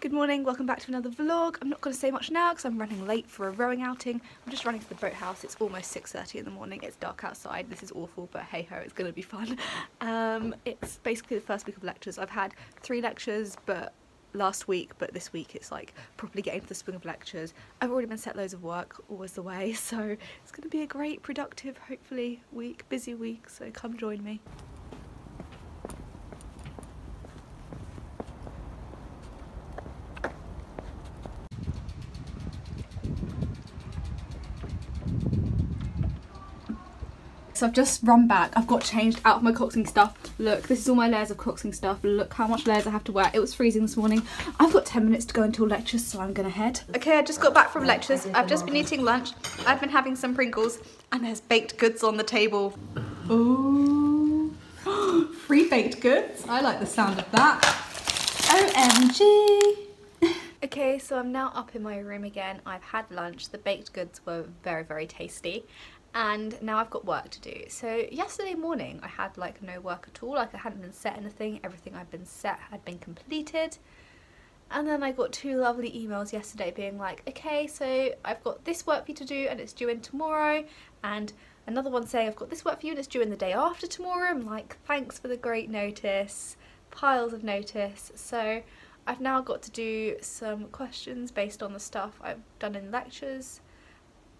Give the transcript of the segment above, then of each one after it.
Good morning, welcome back to another vlog. I'm not going to say much now because I'm running late for a rowing outing. I'm just running to the boathouse. It's almost 6:30 in the morning. It's dark outside. This is awful, but hey ho, it's going to be fun. It's basically the first week of lectures. I've had 3 lectures last week, but this week it's like properly getting to the swing of lectures. I've already been set loads of work, always the way, so it's going to be a great, productive, hopefully, week, busy week, so come join me. So I've just run back, I've got changed out of my coxing stuff. Look, this is all my layers of coxing stuff. Look how much layers I have to wear. It was freezing this morning. I've got 10 minutes to go until lectures, so I'm gonna head. Okay, I just got back from lectures. I've just been eating lunch. I've been having some Pringles and there's baked goods on the table. Ooh, free baked goods. I like the sound of that. OMG. Okay, so I'm now up in my room again. I've had lunch. The baked goods were very, very tasty. And now I've got work to do. So yesterday morning I had like no work at all, like I hadn't been set anything, everything I'd been set had been completed. And then I got 2 lovely emails yesterday being like, okay, so I've got this work for you to do and it's due in tomorrow, and another one saying I've got this work for you and it's due in the day after tomorrow. I'm like, thanks for the great notice, piles of notice. So I've now got to do some questions based on the stuff I've done in lectures,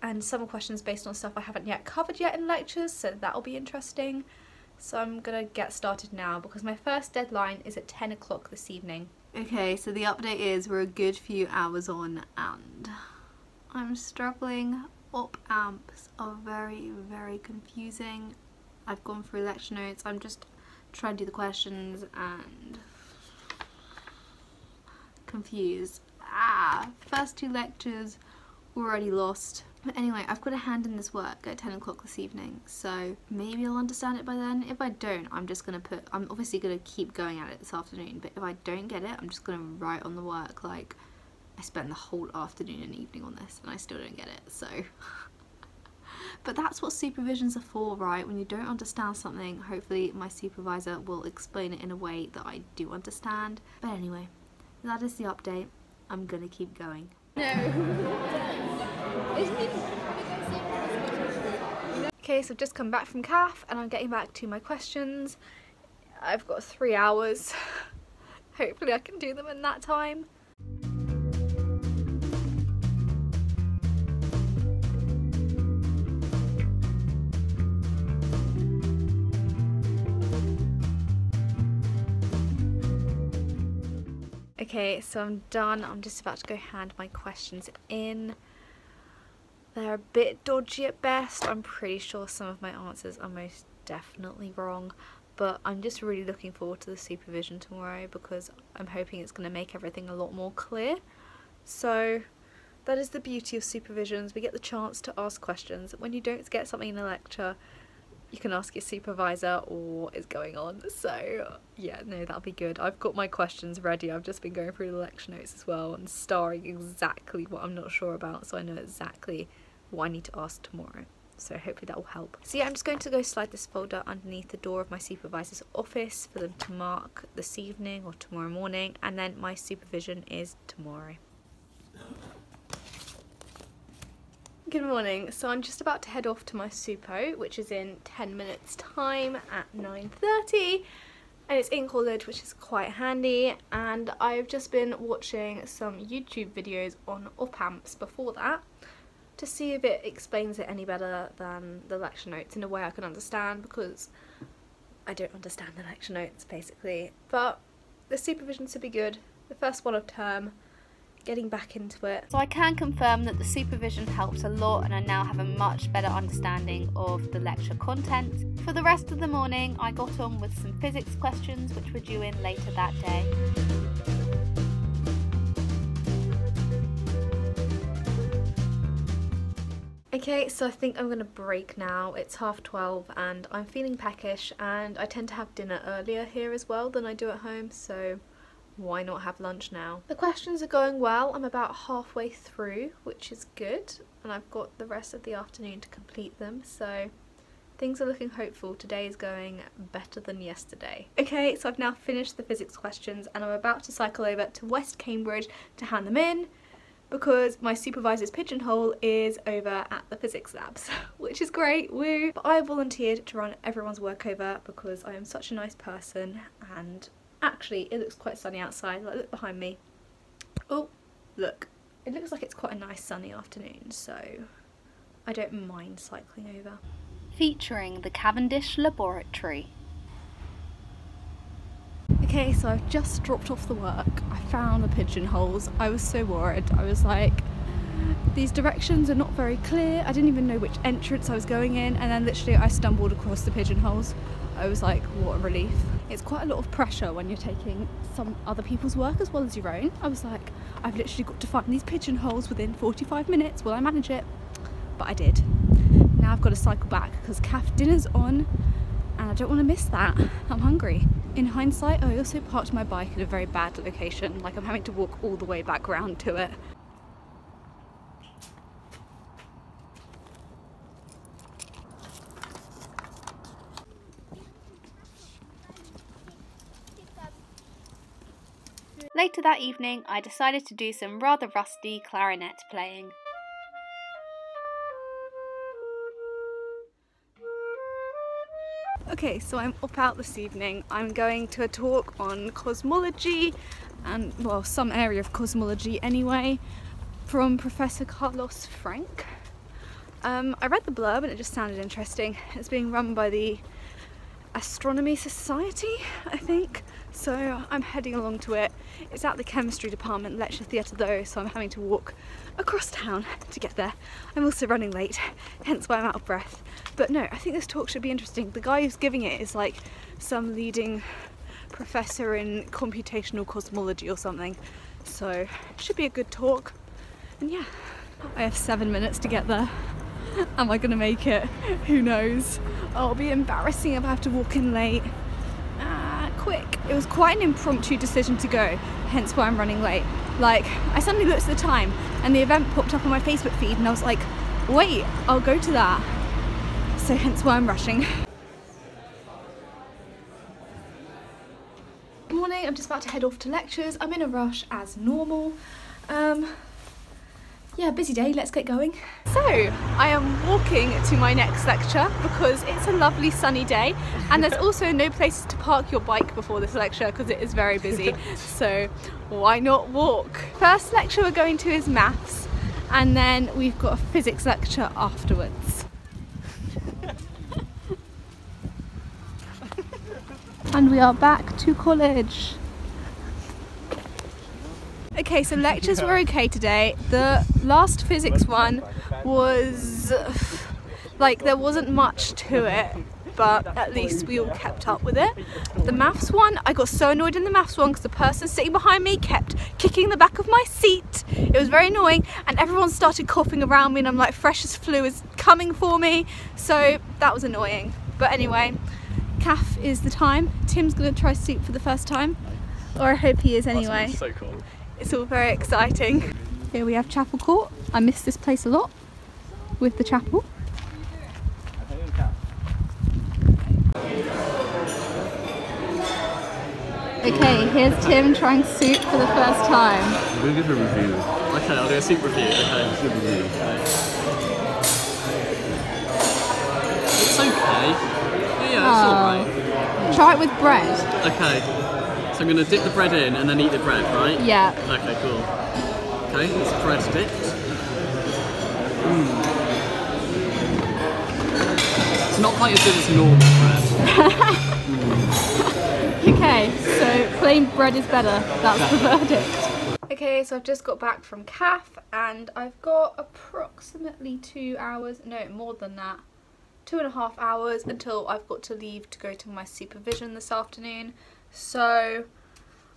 and some questions based on stuff I haven't yet covered yet in lectures, so that'll be interesting. So I'm gonna get started now because my first deadline is at 10 o'clock this evening. Okay, so the update is we're a good few hours on and I'm struggling. Op amps are very, very confusing. I've gone through lecture notes, I'm just trying to do the questions and confused. First 2 lectures already lost. But anyway, I've got a hand in this work at 10 o'clock this evening, so maybe I'll understand it by then. If I don't, I'm just going to put, I'm obviously going to keep going at it this afternoon, but if I don't get it, I'm just going to write on the work like I spent the whole afternoon and evening on this and I still don't get it, so. But that's what supervisions are for, right? When you don't understand something, hopefully my supervisor will explain it in a way that I do understand. But anyway, that is the update. I'm going to keep going. No. Okay, so I've just come back from CAF and I'm getting back to my questions. I've got 3 hours. Hopefully I can do them in that time. Okay, so I'm done. I'm just about to go hand my questions in. They're a bit dodgy at best. I'm pretty sure some of my answers are most definitely wrong, but I'm just really looking forward to the supervision tomorrow because I'm hoping it's going to make everything a lot more clear. So that is the beauty of supervisions. We get the chance to ask questions. When you don't get something in a lecture, you can ask your supervisor or what is going on. So yeah, no, that'll be good. I've got my questions ready. I've just been going through the lecture notes as well and starring exactly what I'm not sure about, so I know exactly what I need to ask tomorrow. So hopefully that will help. So yeah, I'm just going to go slide this folder underneath the door of my supervisor's office for them to mark this evening or tomorrow morning, and then my supervision is tomorrow. Good morning, so I'm just about to head off to my supo, which is in 10 minutes time at 9:30, and it's in college, which is quite handy. And I've just been watching some YouTube videos on op amps before that to see if it explains it any better than the lecture notes in a way I can understand, because I don't understand the lecture notes basically. But the supervision should be good, the first one of term. Getting back into it. So I can confirm that the supervision helps a lot and I now have a much better understanding of the lecture content. For the rest of the morning, I got on with some physics questions which were due in later that day. Okay, so I think I'm gonna break now. It's 12:30 and I'm feeling peckish, and I tend to have dinner earlier here as well than I do at home, so why not have lunch now? The questions are going well. I'm about halfway through, which is good, and I've got the rest of the afternoon to complete them, so Things are looking hopeful. Today is going better than yesterday. Okay, so I've now finished the physics questions and I'm about to cycle over to West Cambridge to hand them in because my supervisor's pigeonhole is over at the physics labs, which is great, woo! But I volunteered to run everyone's work over because I am such a nice person, and actually it looks quite sunny outside. Like, look behind me. Oh, look. It looks like it's quite a nice sunny afternoon, so I don't mind cycling over. Featuring the Cavendish Laboratory. Okay, so I've just dropped off the work. I found the pigeonholes. I was so worried. I was like, these directions are not very clear. I didn't even know which entrance I was going in, and then literally I stumbled across the pigeonholes. I was like, what a relief. It's quite a lot of pressure when you're taking some other people's work as well as your own. I was like, I've literally got to find these pigeonholes within 45 minutes. Will I manage it? But I did. Now I've got to cycle back because caf dinner's on and I don't want to miss that. I'm hungry. In hindsight, I also parked my bike at a very bad location, like I'm having to walk all the way back round to it. Later that evening, I decided to do some rather rusty clarinet playing. Okay, so I'm up out this evening. I'm going to a talk on cosmology, and well, some area of cosmology anyway, from Professor Carlos Frank. I read the blurb and it just sounded interesting. It's being run by the Astronomy Society, I think, so I'm heading along to it. It's at the chemistry department lecture theatre though, so I'm having to walk across town to get there. I'm also running late, hence why I'm out of breath. But no, I think this talk should be interesting. The guy who's giving it is like some leading professor in computational cosmology or something, so it should be a good talk. And yeah, I have 7 minutes to get there. Am I gonna make it? Who knows? I'll be embarrassing if I have to walk in late. Quick. It was quite an impromptu decision to go, hence why I'm running late. Like, I suddenly looked at the time and the event popped up on my Facebook feed and I was like, wait, I'll go to that. So hence why I'm rushing. Good morning, I'm just about to head off to lectures. I'm in a rush as normal. Yeah, busy day, let's get going. So, I am walking to my next lecture because it's a lovely sunny day, and there's also no place to park your bike before this lecture because it is very busy, so why not walk? First lecture we're going to is maths, and then we've got a physics lecture afterwards. And we are back to college. Okay, so lectures were okay today. The last physics one was, like, there wasn't much to it, but at least we all kept up with it. The maths one, I got so annoyed in the maths one because the person sitting behind me kept kicking the back of my seat. It was very annoying, and everyone started coughing around me and I'm like, fresh as flu is coming for me. So that was annoying. But anyway, caf is the time. Tim's gonna try sleep for the first time, or I hope he is anyway. That's so cool. It's all very exciting. Here we have Chapel Court. I miss this place a lot with the chapel. Okay, here's Tim trying soup for the first time. I'm going to give a review. Okay, I'll do a soup review. Okay, soup review. It's okay. Yeah, it's alright. Try it with bread. Okay. So I'm going to dip the bread in and then eat the bread, right? Yeah. Okay, cool. Okay, it's bread dipped. Mm. It's not quite as good as normal bread. Mm. Okay, so plain bread is better. That's the verdict. Okay, so I've just got back from caf and I've got approximately 2 hours, no, more than that, 2.5 hours until I've got to leave to go to my supervision this afternoon. So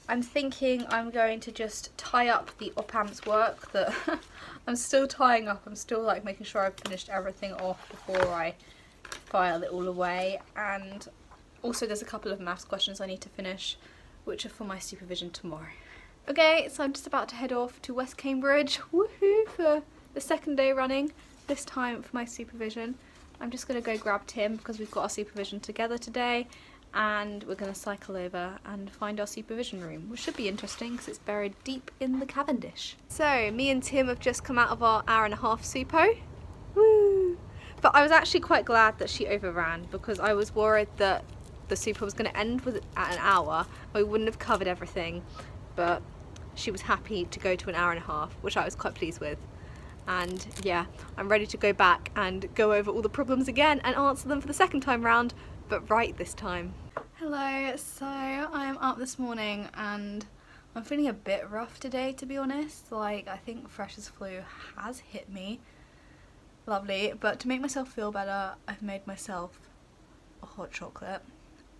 I'm thinking I'm going to just tie up the op-amp's work that I'm still tying up. I'm still like making sure I've finished everything off before I file it all away. And also there's a couple of maths questions I need to finish, which are for my supervision tomorrow. Okay, so I'm just about to head off to West Cambridge, woohoo, for the second day running, this time for my supervision. I'm just going to go grab Tim because we've got our supervision together today, and we're going to cycle over and find our supervision room, which should be interesting because it's buried deep in the Cavendish. So me and Tim have just come out of our 1.5 hour supo. Woo! But I was actually quite glad that she overran because I was worried that the super was going to end at an hour. We wouldn't have covered everything, but she was happy to go to an 1.5 hours, which I was quite pleased with. And yeah, I'm ready to go back and go over all the problems again and answer them for the second time round, but right this time. Hello, so I'm up this morning and I'm feeling a bit rough today, to be honest. Like, I think Freshers flu has hit me. Lovely, but to make myself feel better, I've made myself a hot chocolate.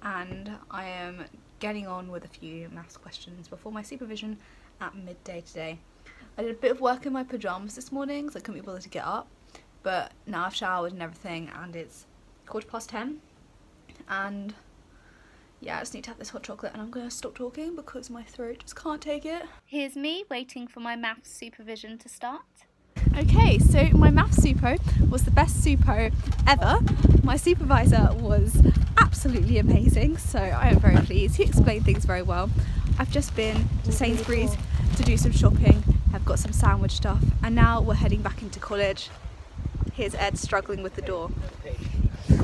And I am getting on with a few maths questions before my supervision at midday today. I did a bit of work in my pyjamas this morning so I couldn't be bothered to get up, but now I've showered and everything and it's 10:15 and yeah, I just need to have this hot chocolate and I'm going to stop talking because my throat just can't take it. Here's me waiting for my maths supervision to start. Okay, so my maths supo was the best supo ever. My supervisor was absolutely amazing, so I am very pleased. He explained things very well. I've just been to Sainsbury's to do some shopping. I've got some sandwich stuff and now we're heading back into college. Here's Ed struggling with the door. We're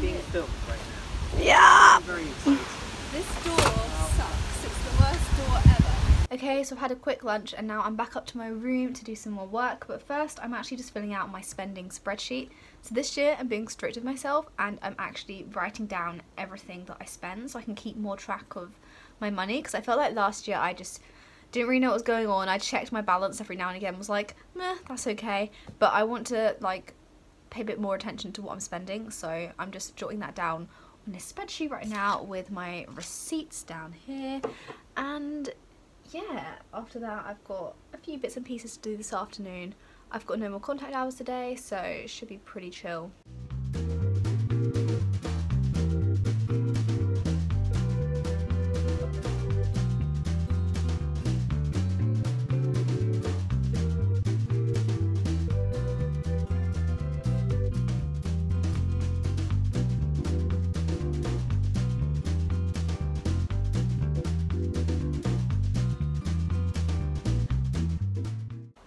being filmed right now. Yeah! This door sucks. It's the worst door ever. Okay, so I've had a quick lunch and now I'm back up to my room to do some more work, but first I'm actually just filling out my spending spreadsheet. So this year I'm being strict with myself and I'm actually writing down everything that I spend so I can keep more track of my money, because I felt like last year I just didn't really know what was going on. I checked my balance every now and again, was like, meh, that's okay, but I want to like pay a bit more attention to what I'm spending, so I'm just jotting that down on this spreadsheet right now with my receipts down here. And yeah, after that I've got a few bits and pieces to do this afternoon. I've got no more contact hours today, so it should be pretty chill.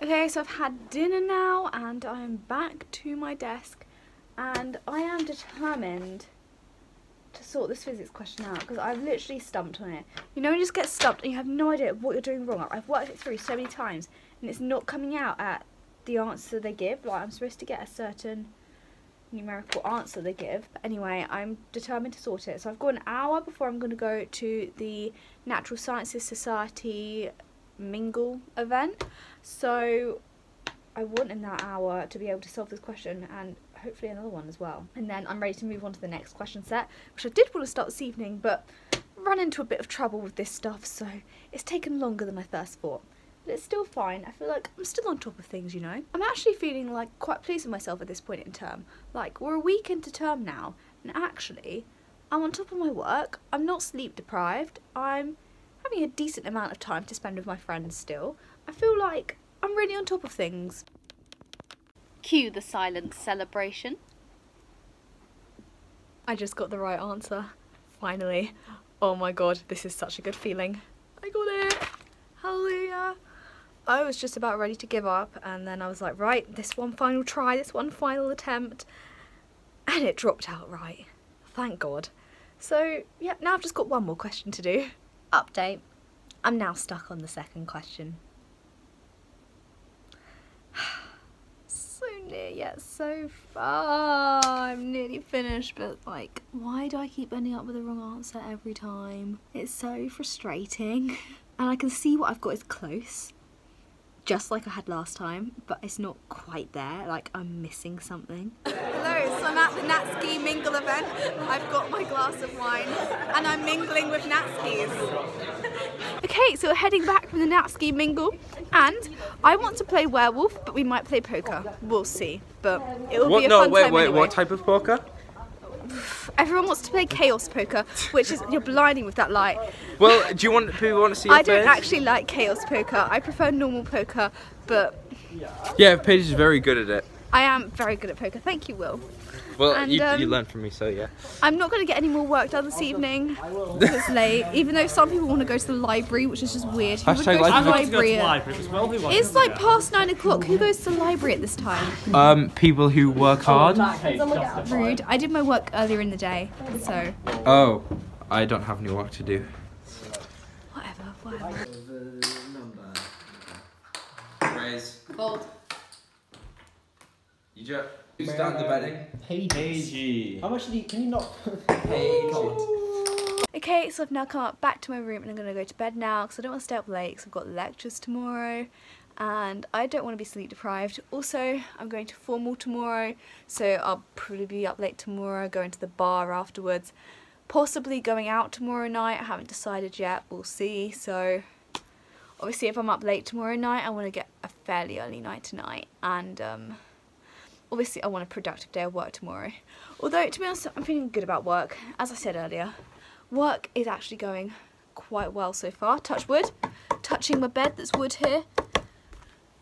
Okay, so I've had dinner now and I'm back to my desk and I am determined to sort this physics question out because I've literally stumped on it. You know, you just get stumped and you have no idea what you're doing wrong. I've worked it through so many times and it's not coming out at the answer they give. Like, I'm supposed to get a certain numerical answer they give. But anyway, I'm determined to sort it. So I've got an hour before I'm going to go to the Natural Sciences Society mingle event, so I want in that hour to be able to solve this question and hopefully another one as well, and then I'm ready to move on to the next question set, which I did want to start this evening but ran into a bit of trouble with this stuff, so it's taken longer than I first thought, but it's still fine. I feel like I'm still on top of things, you know. I'm actually feeling like quite pleased with myself at this point in term. Like, we're a week into term now and actually I'm on top of my work. I'm not sleep deprived. I'm having a decent amount of time to spend with my friends still. I feel like I'm really on top of things. Cue the silent celebration. I just got the right answer, finally. Oh my god, this is such a good feeling. I got it, hallelujah. I was just about ready to give up and then I was like, right, this one final try, this one final attempt, and it dropped out right, thank god. So yeah, now I've just got one more question to do. Update, I'm now stuck on the second question. So near yet so far. I'm nearly finished, but like, why do I keep ending up with the wrong answer every time? It's so frustrating. And I can see what I've got is close, just like I had last time, but it's not quite there, like I'm missing something. Hello, so I'm at the Natski mingle event. I've got my glass of wine and I'm mingling with Natskis. Okay, so we're heading back from the Natski mingle and I want to play werewolf, but we might play poker. We'll see, but it will be a fun time anyway. What type of poker? Everyone wants to play chaos poker, which is, you're blinding with that light. Well, do you want people want to see? I don't actually like chaos poker. I prefer normal poker, but yeah, Paige is very good at it. I am very good at poker. Thank you, Will. Well, and, you learned from me, so yeah. I'm not going to get any more work done this evening because it's late, even though some people want to go to the library, which is just weird. Who would go to the library? It's like past 9 o'clock. Who goes to the library at this time? People who work hard. Rude. I did my work earlier in the day, so. Oh, I don't have any work to do. Whatever, whatever. Raise. Fold. You just. Who's done the betting? Pagey. How much did you, can you not? Pagey. Okay, so I've now come up back to my room and I'm going to go to bed now because I don't want to stay up late because I've got lectures tomorrow and I don't want to be sleep deprived. Also, I'm going to formal tomorrow, so I'll probably be up late tomorrow, going to the bar afterwards, possibly going out tomorrow night. I haven't decided yet, we'll see. So obviously if I'm up late tomorrow night, I want to get a fairly early night tonight and obviously I want a productive day of work tomorrow. Although, to be honest, I'm feeling good about work. As I said earlier, work is actually going quite well so far. Touch wood. Touching my bed, that's wood here.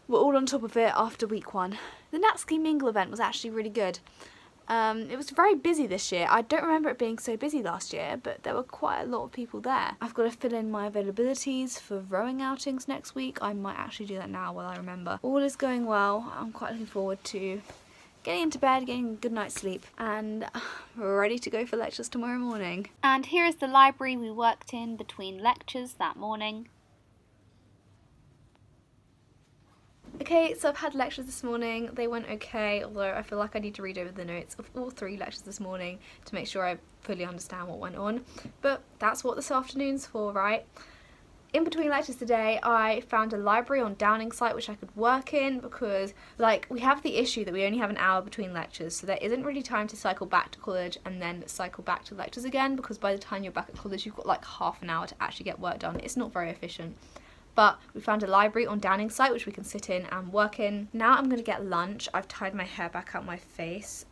We're all on top of it after week 1. The Natski Mingle event was actually really good. It was very busy this year. I don't remember it being so busy last year, but there were quite a lot of people there. I've got to fill in my availabilities for rowing outings next week. I might actually do that now while I remember. All is going well. I'm quite looking forward to getting into bed, getting a good night's sleep, and ready to go for lectures tomorrow morning. And here is the library we worked in between lectures that morning. Okay, so I've had lectures this morning. They went okay, although I feel like I need to read over the notes of all 3 lectures this morning to make sure I fully understand what went on. But that's what this afternoon's for, right? In between lectures today, I found a library on Downing site which I could work in because, like, we have the issue that we only have an hour between lectures, so there isn't really time to cycle back to college and then cycle back to lectures again, because by the time you're back at college, you've got like half an hour to actually get work done. It's not very efficient. But we found a library on Downing site which we can sit in and work in. Now I'm going to get lunch. I've tied my hair back out my face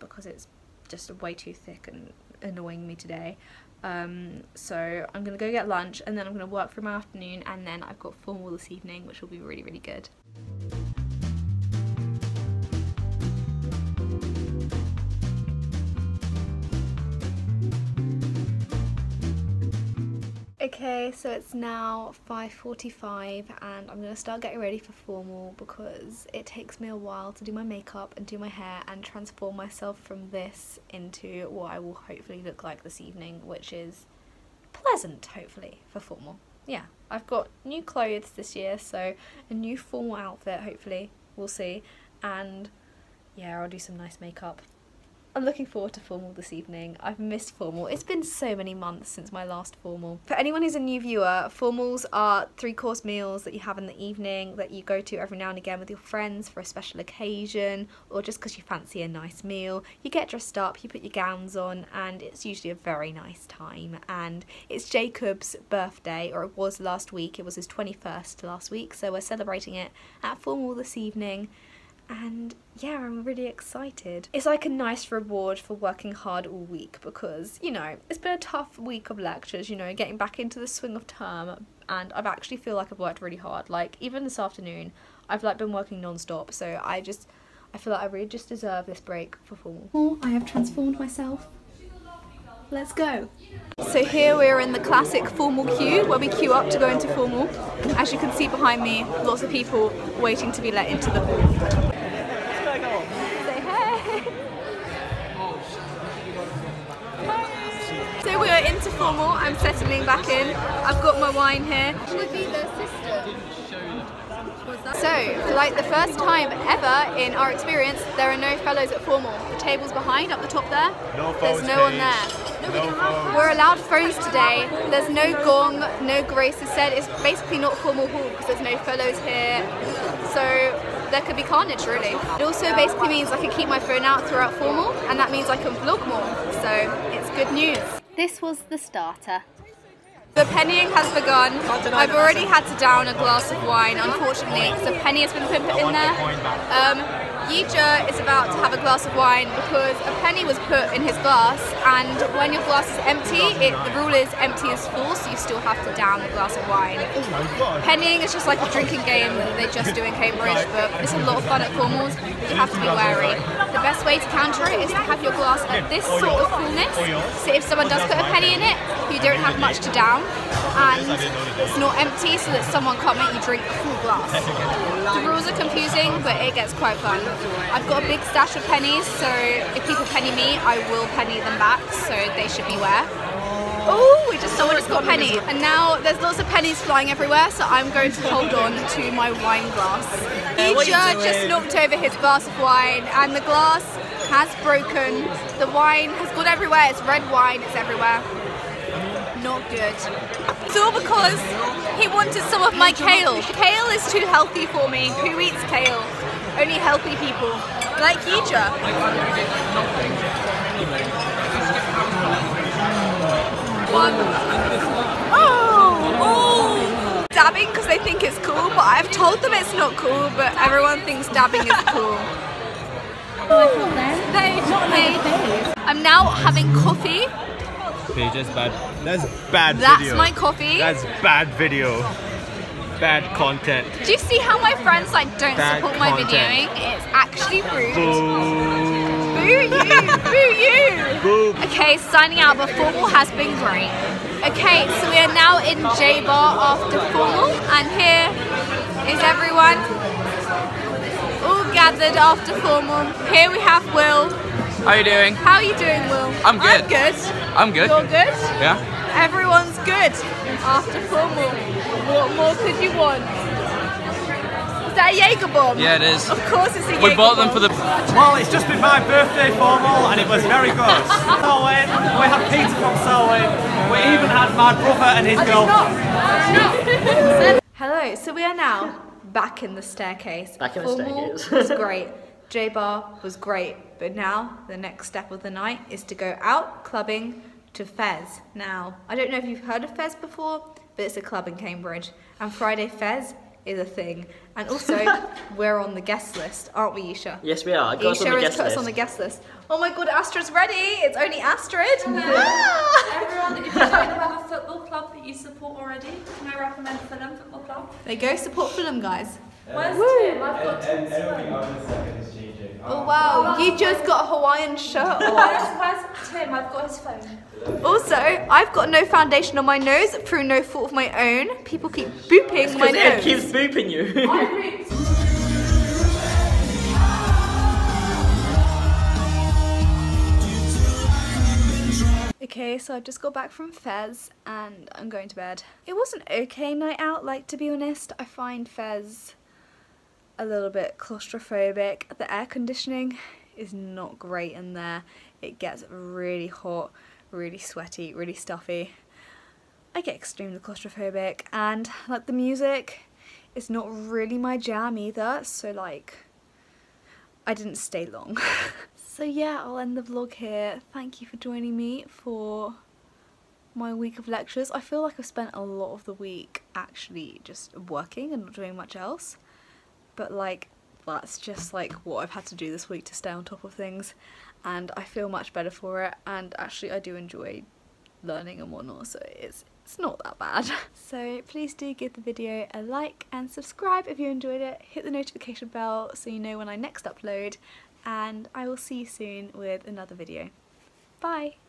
because it's just way too thick and annoying me today. So I'm gonna go get lunch and then I'm gonna work for my afternoon, and then I've got formal this evening, which will be really, really good. Okay, so it's now 5:45 and I'm gonna start getting ready for formal because it takes me a while to do my makeup and do my hair and transform myself from this into what I will hopefully look like this evening, which is pleasant, hopefully, for formal. Yeah, I've got new clothes this year, so a new formal outfit, hopefully, we'll see. And yeah, I'll do some nice makeup. I'm looking forward to formal this evening. I've missed formal. It's been so many months since my last formal. For anyone who's a new viewer, formals are 3-course meals that you have in the evening that you go to every now and again with your friends for a special occasion, or just because you fancy a nice meal. You get dressed up, you put your gowns on, and it's usually a very nice time. And it's Jacob's birthday, or it was last week. It was his 21st last week, so we're celebrating it at formal this evening. And yeah, I'm really excited. It's like a nice reward for working hard all week because, you know, it's been a tough week of lectures, you know, getting back into the swing of term, and I've actually feel like I've worked really hard. Like, even this afternoon, I've like been working non-stop, so I feel like I really just deserve this break for formal. Oh, I have transformed myself. Let's go. So here we're in the classic formal queue where we queue up to go into formal. As you can see behind me, lots of people waiting to be let into the hall. Into formal, I'm settling back in. I've got my wine here. So, for like the first time ever in our experience, there are no fellows at formal. The table's behind, up the top there. There's no one there. We're allowed phones today. There's no gong, no grace is said. It's basically not formal hall because there's no fellows here. So there could be carnage, really. It also basically means I can keep my phone out throughout formal, and that means I can vlog more, so it's good news. This was the starter. The pennying has begun. I've already had to down a glass of wine, unfortunately, because a penny has been put in there. Jäger is about to have a glass of wine because a penny was put in his glass, and when your glass is empty, the rule is empty is full, so you still have to down the glass of wine. Pennying is just like a drinking game that they just do in Cambridge, but it's a lot of fun at Cornwall's. You have to be wary. The best way to counter it is to have your glass at this sort of fullness, so if someone does put a penny in it, you don't have much to down, and it's not empty, so that someone can't make you drink a full glass. The rules are confusing, but it gets quite fun. I've got a big stash of pennies, so if people penny me, I will penny them back, so they should beware. Oh, someone just got a penny, and now there's lots of pennies flying everywhere, so I'm going to hold on to my wine glass. Jäger just knocked over his glass of wine, and the glass has broken. The wine has gone everywhere. It's red wine, it's everywhere. Not good. It's all because he wanted some of my kale. Kale is too healthy for me. Who eats kale? Only healthy people, like Jäger. Oh! Dabbing because they think it's cool, but I've told them it's not cool, but everyone thinks dabbing is cool. I'm now having coffee. That's bad. That's bad video. That's my coffee. That's bad video. Bad content. Do you see how my friends like don't support my videoing? It's actually rude. Boo you! Boo you! Boo. Okay, signing out, but formal has been great. Okay, so we are now in J Bar after formal, and here is everyone all gathered after formal. Here we have Will. How are you doing? How are you doing, Will? I'm good. I'm good. I'm good. You're good? Yeah. Everyone's good after formal. What more could you want? Is that a Jäger bomb? Yeah, it is. Of course it's a Jäger bomb. We bought them for the... Well, it's just been my birthday formal and it was very good. Selwyn, we had pizza from Selwyn. We even had my brother and his girlfriend. Hello, so we are now back in the staircase. Back in the staircase. It's great. J-Bar was great, but now the next step of the night is to go out clubbing to Fez. Now, I don't know if you've heard of Fez before, but it's a club in Cambridge, and Friday Fez is a thing. And also, we're on the guest list, aren't we, Yisha? Yes, we are. Yisha has put us on the guest list. Oh my god, Astra's ready! It's only Astrid! Hello. Everyone, if you don't have a football club that you support already, can I recommend Fulham Football Club? There you go, support Fulham, guys. Where's Tim? I've got Tim's phone. Oh wow, you just got a Hawaiian shirt on. Where's Tim? I've got his phone. Also, I've got no foundation on my nose through no fault of my own. People keep booping my nose. It keeps booping you. I booped. Okay, so I've just got back from Fez and I'm going to bed. It was an okay night out, like, to be honest. I find Fez a little bit claustrophobic. The air conditioning is not great in there. It gets really hot, really sweaty, really stuffy. I get extremely claustrophobic, and like the music is not really my jam either, so like I didn't stay long. So yeah, I'll end the vlog here. Thank you for joining me for my week of lectures. I feel like I've spent a lot of the week actually just working and not doing much else. But like, that's just like what I've had to do this week to stay on top of things, and I feel much better for it, and actually I do enjoy learning and whatnot, so it's not that bad. So please do give the video a like and subscribe if you enjoyed it. Hit the notification bell so you know when I next upload, and I will see you soon with another video. Bye!